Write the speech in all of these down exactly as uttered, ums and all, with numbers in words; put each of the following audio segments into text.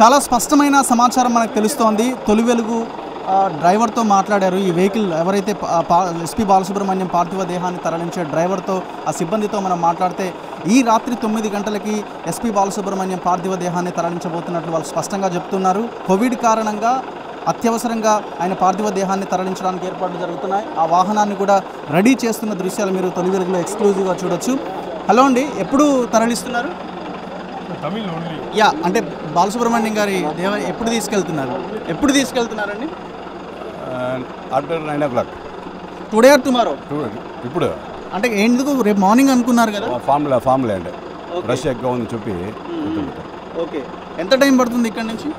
చాలా స్పష్టమైన సమాచారం మనకు తెలుస్తోంది. తొలి వెలుగు డ్రైవర్తో మాట్లాడారు. ఈ వెహికల్ ఎవరైతే ఎస్పీ బాలసుబ్రహ్మణ్యం పార్థివ దేహాన్ని తరలించే డ్రైవర్తో, ఆ సిబ్బందితో మనం మాట్లాడితే ఈ రాత్రి తొమ్మిది గంటలకి ఎస్పీ బాలసుబ్రహ్మణ్యం పార్థివ దేహాన్ని తరలించబోతున్నట్లు వాళ్ళు స్పష్టంగా చెప్తున్నారు. కోవిడ్ కారణంగా అత్యవసరంగా ఆయన పార్థివ దేహాన్ని తరలించడానికి ఏర్పాట్లు జరుగుతున్నాయి. ఆ వాహనాన్ని కూడా రెడీ చేస్తున్న దృశ్యాలు మీరు తొలి వెలుగులో ఎక్స్క్లూజివ్గా చూడొచ్చు. హలో అండి, ఎప్పుడు తరలిస్తున్నారు? యా, అంటే బాలసుబ్రహ్మణ్యం గారి దేవ ఎప్పుడు తీసుకెళ్తున్నారు ఎప్పుడు తీసుకెళ్తున్నారండి? After nine o'clock today or tomorrow. ఇప్పుడు అంటే ఎందుకు రేపు మార్నింగ్ అనుకున్నారు కదా? ఫామ్లా ఫామ్లా అండి, రష్ ఎక్కువ ఉందని చెప్పి. ఓకే, ఎంత టైం పడుతుంది ఇక్కడ నుంచి?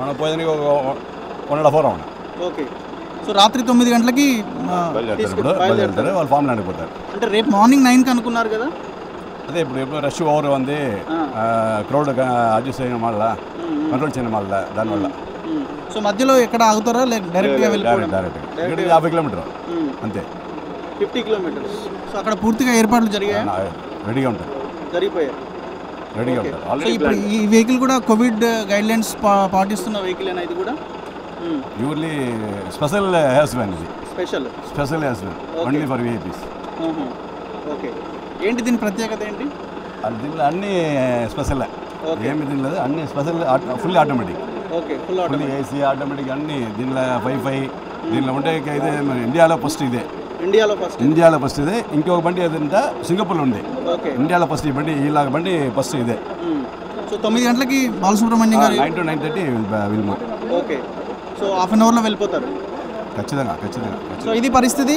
మనం పోయేదానికి ఒక వన్ అండ్ హాఫ్ అవర్ అవును. ఓకే, సో రాత్రి తొమ్మిది గంటలకి బయలుదేరుతారు వాళ్ళు, ఫామ్లా అనిపోతారు. అంటే రేపు మార్నింగ్ నైన్కి అనుకున్నారు కదా? అదే ఇప్పుడు ఎప్పుడు రష్ ఓవర్ ఉంది, క్రౌడ్ అడ్జస్ట్ అయిన మాడలా, కంట్రోల్ చేయడం మాడలా, దానివల్ల. సో మధ్యలో ఎక్కడ ఆగుతారా లేక డైరెక్ట్గా వెళ్ళిపోతారా? డైరెక్ట్ ఇక్కడ యాభై కిలోమీటర్ అంతే, ఫిఫ్టీ కిలోమీటర్స్. సో అక్కడ పూర్తిగా ఏర్పాట్లు జరిగాయి, రెడీగా ఉంటాయి, జరిగిపోయాయి, రెడీగా ఉంటాయి ఆల్రెడీ. ఇప్పుడు ఈ వెహికల్ కూడా కోవిడ్ గైడ్లైన్స్ పాటిస్తున్న వెహికల్ అనేది కూడా యూర్లీ స్పెషల్ హ్యాస్ వ్యాన్, ఇది special special hearse van only for VIPs. Okay, ఏంటి దీని ప్రత్యేకత ఏంటి? దీంట్లో అన్ని స్పెషల్, ఏమి దీని లేదు, అన్ని special, full automatic. Okay, full automatic, AC automatic అన్ని. దీనిలో వైఫై దీనిలో ఉంటే ఇదే ఇండియాలో ఫస్ట్ ఇదే ఇండియాలో ఫస్ట్ ఇండియాలో ఫస్ట్ ఇదే ఇంకొక బండి ఏదంటే సింగపూర్లో ఉంది. ఓకే, ఇండియాలో ఫస్ట్ ఈ బండి, ఇలా బండి ఫస్ట్ ఇదే. సో తొమ్మిది గంటలకి Balasubrahmanyam garu nine to nine thirty విల్మా. ఓకే, సో హాఫ్ అన్ అవర్లో వెళ్ళిపోతారు ఖచ్చితంగా ఖచ్చితంగా. సో ఇది పరిస్థితి.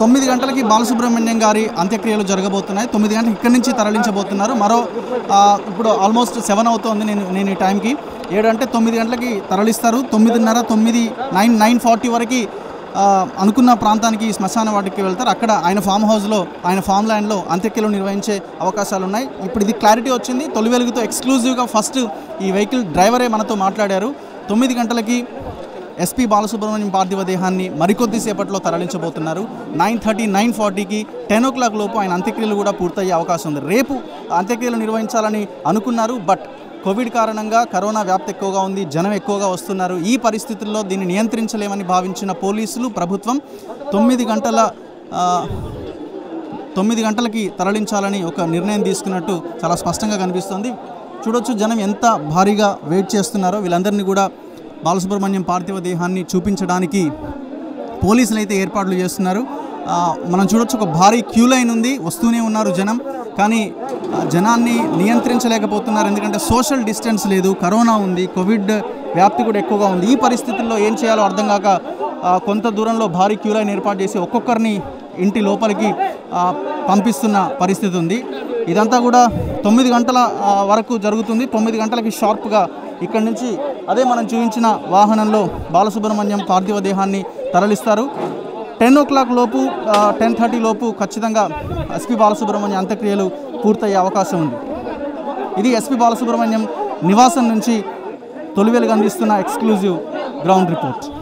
తొమ్మిది గంటలకి బాలసుబ్రహ్మణ్యం గారి అంత్యక్రియలు జరగబోతున్నాయి. తొమ్మిది గంటలకు ఇక్కడి నుంచి తరలించబోతున్నారు. మరో ఇప్పుడు ఆల్మోస్ట్ సెవెన్ అవుతుంది, నేను నేను ఈ టైంకి ఏడు అంటే తొమ్మిది గంటలకి తరలిస్తారు. తొమ్మిదిన్నర తొమ్మిది నైన్ నైన్ ఫార్టీ వరకు అనుకున్న ప్రాంతానికి శ్మశాన వాటికి వెళ్తారు. అక్కడ ఆయన ఫామ్ హౌస్లో, ఆయన ఫామ్ ల్యాండ్లో అంత్యక్రియలు నిర్వహించే అవకాశాలు ఉన్నాయి. ఇప్పుడు ఇది క్లారిటీ వచ్చింది. తొలి వెలుగుతో ఎక్స్క్లూజివ్గా ఫస్ట్ ఈ వెహికల్ డ్రైవరే మనతో మాట్లాడారు. తొమ్మిది గంటలకి ఎస్పీ బాలసుబ్రహ్మణ్యం పార్థివ దేహాన్ని మరికొద్దిసేపట్లో తరలించబోతున్నారు. నైన్ థర్టీ నైన్ ఫార్టీకి టెన్ ఓ క్లాక్ లోపు ఆయన అంత్యక్రియలు కూడా పూర్తయ్యే అవకాశం ఉంది. రేపు అంత్యక్రియలు నిర్వహించాలని అనుకున్నారు, బట్ కోవిడ్ కారణంగా కరోనా వ్యాప్తి ఎక్కువగా ఉంది, జనం ఎక్కువగా వస్తున్నారు. ఈ పరిస్థితుల్లో దీన్ని నియంత్రించలేమని భావించిన పోలీసులు, ప్రభుత్వం తొమ్మిది గంటల తొమ్మిది గంటలకి తరలించాలని ఒక నిర్ణయం తీసుకున్నట్టు చాలా స్పష్టంగా కనిపిస్తుంది. చూడొచ్చు జనం ఎంత భారీగా వెయిట్ చేస్తున్నారో. వీళ్ళందరినీ కూడా బాలసుబ్రహ్మణ్యం పార్థివ దేహాన్ని చూపించడానికి పోలీసులు అయితే ఏర్పాట్లు చేస్తున్నారు. మనం చూడొచ్చు ఒక భారీ క్యూ లైన్ ఉంది, వస్తూనే ఉన్నారు జనం, కానీ జనాన్ని నియంత్రించలేకపోతున్నారు. ఎందుకంటే సోషల్ డిస్టెన్స్ లేదు, కరోనా ఉంది, కోవిడ్ వ్యాప్తి కూడా ఎక్కువగా ఉంది. ఈ పరిస్థితుల్లో ఏం చేయాలో అర్థం కాక కొంత దూరంలో భారీ క్యూ లైన్ ఏర్పాటు చేసి ఒక్కొక్కరిని ఇంటి లోపలికి పంపిస్తున్న పరిస్థితి ఉంది. ఇదంతా కూడా తొమ్మిది గంటల వరకు జరుగుతుంది. తొమ్మిది గంటలకి షార్ప్గా ఇక్కడి నుంచి అదే మనం చూపించిన వాహనంలో బాలసుబ్రహ్మణ్యం పార్థివ దేహాన్ని తరలిస్తారు. టెన్ ఓ క్లాక్ లోపు టెన్ థర్టీ లోపు ఖచ్చితంగా ఎస్పీ బాలసుబ్రహ్మణ్యం అంత్యక్రియలు పూర్తయ్యే అవకాశం ఉంది. ఇది ఎస్పీ బాలసుబ్రహ్మణ్యం నివాసం నుంచి తొలివేలుగా అందిస్తున్న ఎక్స్క్లూజివ్ గ్రౌండ్ రిపోర్ట్.